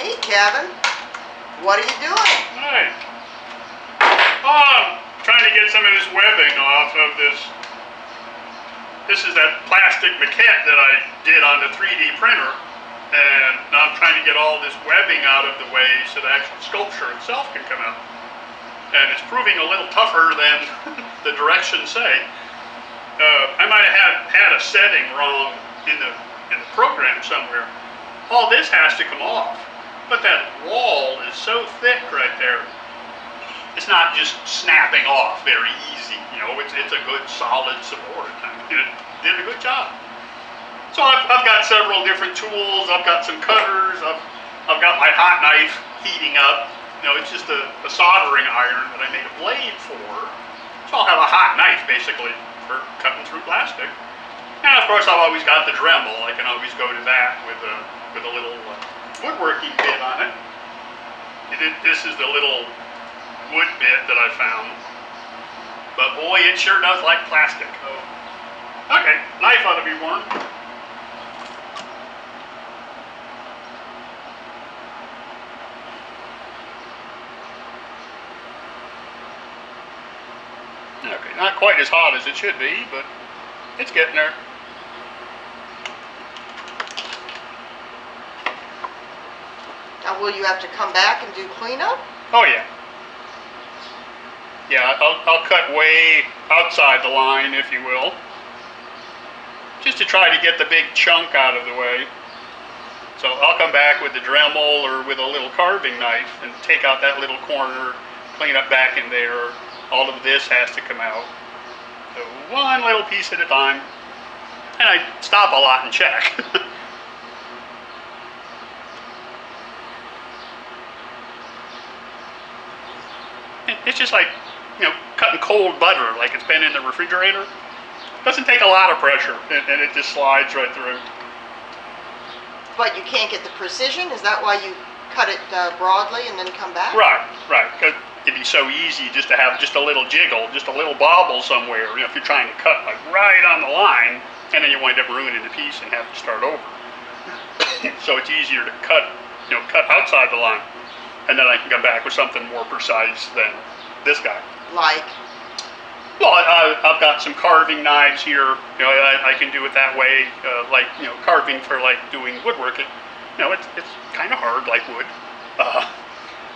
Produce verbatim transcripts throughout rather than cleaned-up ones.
Hey, Kevin. What are you doing? Hi. Oh, I'm trying to get some of this webbing off of this. This is that plastic maquette that I did on the three D printer. And now I'm trying to get all this webbing out of the way so the actual sculpture itself can come out. And it's proving a little tougher than the directions say. Uh, I might have had a setting wrong in the, in the program somewhere. All this has to come off. But that wall is so thick right there. It's not just snapping off very easy. You know, it's, it's a good solid support. I mean, it did a good job. So I've, I've got several different tools. I've got some cutters. I've, I've got my hot knife heating up. You know, it's just a, a soldering iron that I made a blade for. So I'll have a hot knife, basically, for cutting through plastic. And, of course, I've always got the Dremel. I can always go to that with a, with a little uh, woodworking bit on it. it. This is the little wood bit that I found. But, boy, it sure does like plastic. Oh. Okay, knife ought to be warm. Okay, not quite as hot as it should be, but it's getting there. Now, will you have to come back and do cleanup? Oh, yeah. Yeah, I'll, I'll cut way outside the line, if you will, just to try to get the big chunk out of the way. So I'll come back with the Dremel or with a little carving knife and take out that little corner, clean up back in there. All of this has to come out, so one little piece at a time, and I stop a lot and check. It's just like, you know, cutting cold butter, like it's been in the refrigerator. It doesn't take a lot of pressure, and it just slides right through. But you can't get the precision? Is that why you cut it uh, broadly and then come back? Right, right. It'd be so easy just to have just a little jiggle, just a little bobble somewhere, you know, if you're trying to cut like right on the line, and then you wind up ruining the piece and have to start over. So it's easier to cut, you know, cut outside the line, and then I can come back with something more precise than this guy. Like? Well, I, I've got some carving knives here, you know, I, I can do it that way, uh, like, you know, carving for like doing woodworking. You know, it's, it's kind of hard, like wood. Uh,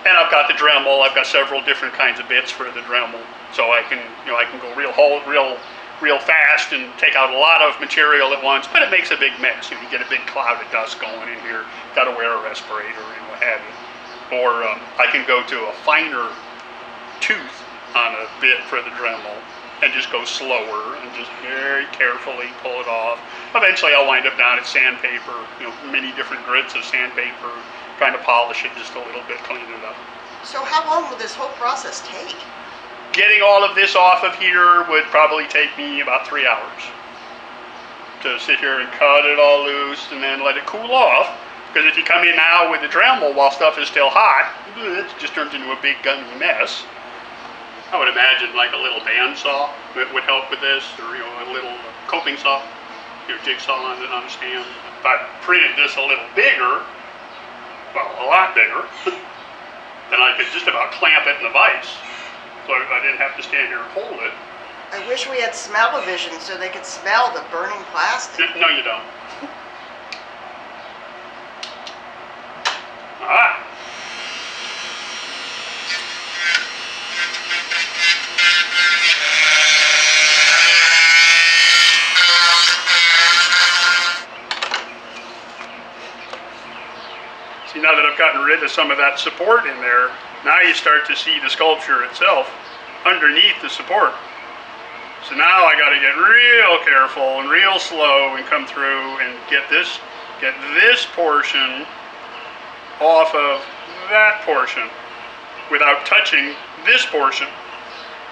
And I've got the Dremel. I've got several different kinds of bits for the Dremel, so I can, you know, I can go real whole, real, real fast and take out a lot of material at once. But it makes a big mess. You know, you get a big cloud of dust going in here. Got to wear a respirator and what have you. Or um, I can go to a finer tooth on a bit for the Dremel and just go slower and just very carefully pull it off. Eventually, I'll wind up down at sandpaper. You know, many different grits of sandpaper. Trying to polish it just a little bit, clean it up. So how long would this whole process take? Getting all of this off of here would probably take me about three hours. To sit here and cut it all loose and then let it cool off. Because if you come in now with the Dremel while stuff is still hot, it just turns into a big gun of a mess. I would imagine like a little bandsaw would help with this, or, you know, a little coping saw, you know, jigsaw on it on a stand. If I printed this a little bigger, well, a lot bigger, then I could just about clamp it in the vise, so I didn't have to stand here and hold it. I wish we had smell-o-vision so they could smell the burning plastic. No, you don't. Ah. Now that I've gotten rid of some of that support in there, now you start to see the sculpture itself underneath the support. So now I got to get real careful and real slow and come through and get this, get this portion off of that portion without touching this portion.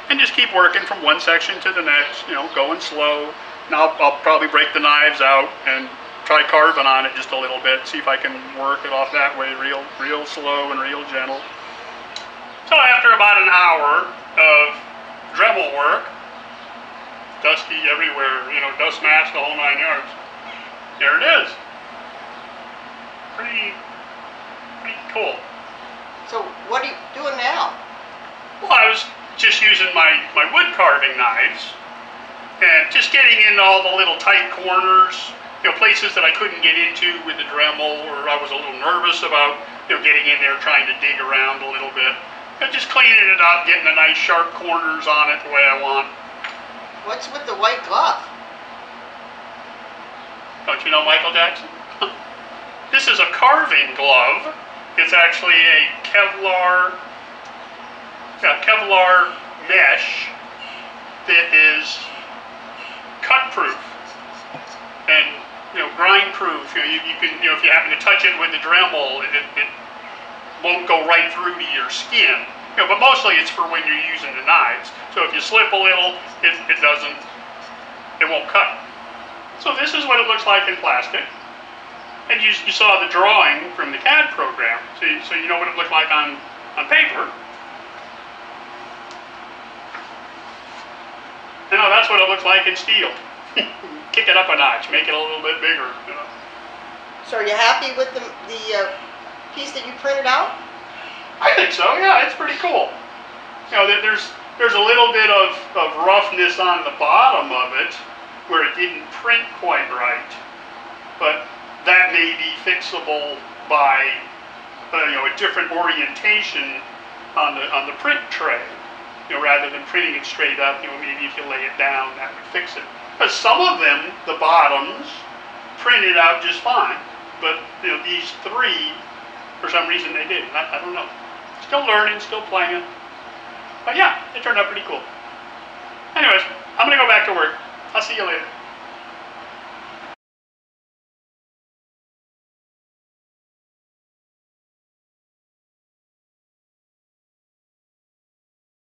And just keep working from one section to the next, you know, going slow. Now I'll, I'll probably break the knives out and try carving on it just a little bit, see if I can work it off that way, real real slow and real gentle. So after about an hour of Dremel work, dusty everywhere, you know, dust mask the whole nine yards, there it is. Pretty, pretty just getting in all the little tight corners, you know, places that I couldn't get into with the Dremel, or I was a little nervous about, you know, getting in there, trying to dig around a little bit. And just cleaning it up, getting the nice sharp corners on it the way I want. What's with the white glove? Don't you know Michael Jackson? This is a carving glove. It's actually a Kevlar, a Kevlar mesh that is cut-proof and, you know, grind-proof. You know, you, you can, you know, if you happen to touch it with the Dremel, it, it won't go right through to your skin. You know, but mostly it's for when you're using the knives. So if you slip a little, it, it doesn't, it won't cut. So this is what it looks like in plastic. And you, you saw the drawing from the C A D program, so you, so you know what it looked like on, on paper. You know, that's what it looks like in steel. Kick it up a notch, make it a little bit bigger. You know. So are you happy with the, the uh, piece that you printed out? I think so, yeah, it's pretty cool. You know, there's, there's a little bit of, of roughness on the bottom of it, where it didn't print quite right. But that may be fixable by, uh, you know, a different orientation on the on the print tray. You know, rather than printing it straight up, you know, maybe if you lay it down, that would fix it. But some of them, the bottoms, printed out just fine. But you know, these three, for some reason, they didn't. I, I don't know. Still learning, still playing. But yeah, it turned out pretty cool. Anyways, I'm gonna go back to work. I'll see you later.